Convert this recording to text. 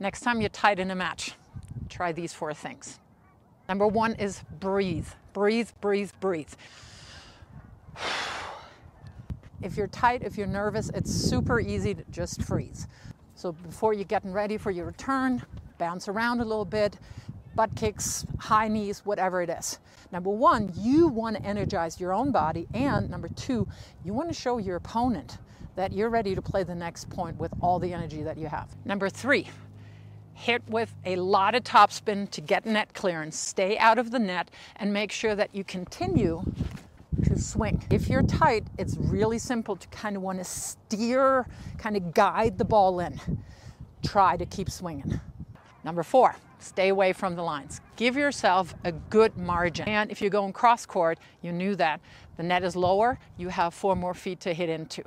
Next time you're tied in a match, try these four things. Number one is breathe, breathe, breathe, breathe. If you're tight, if you're nervous, it's super easy to just freeze. So before you're getting ready for your return, bounce around a little bit, butt kicks, high knees, whatever it is. Number one, you want to energize your own body. And number two, you want to show your opponent that you're ready to play the next point with all the energy that you have. Number three, hit with a lot of topspin to get net clearance. Stay out of the net and make sure that you continue to swing. If you're tight, it's really simple to kind of want to steer, kind of guide the ball in. Try to keep swinging. Number four, stay away from the lines. Give yourself a good margin. And if you're going cross court, you knew that. The net is lower, you have 4 more feet to hit into.